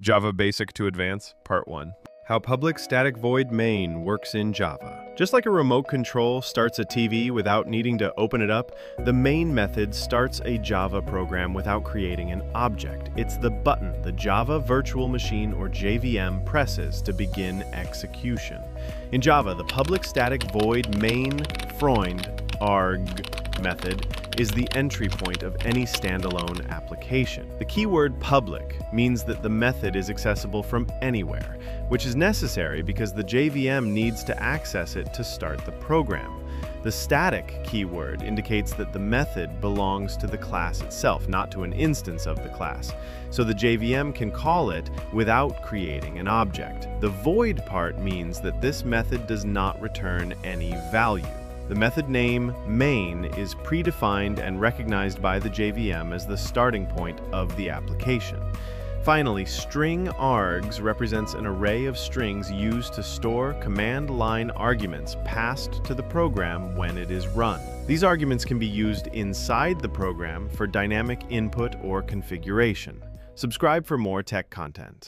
Java Basic to Advanced, Part 1. How public static void main works in Java. Just like a remote control starts a TV without needing to open it up, the main method starts a Java program without creating an object. It's the button the Java Virtual Machine, or JVM, presses to begin execution. In Java, the public static void main Freund arg method is the entry point of any standalone application. The keyword public means that the method is accessible from anywhere, which is necessary because the JVM needs to access it to start the program. The static keyword indicates that the method belongs to the class itself, not to an instance of the class, so the JVM can call it without creating an object. The void part means that this method does not return any value. The method name main is predefined and recognized by the JVM as the starting point of the application. Finally, string args represents an array of strings used to store command line arguments passed to the program when it is run. These arguments can be used inside the program for dynamic input or configuration. Subscribe for more tech content.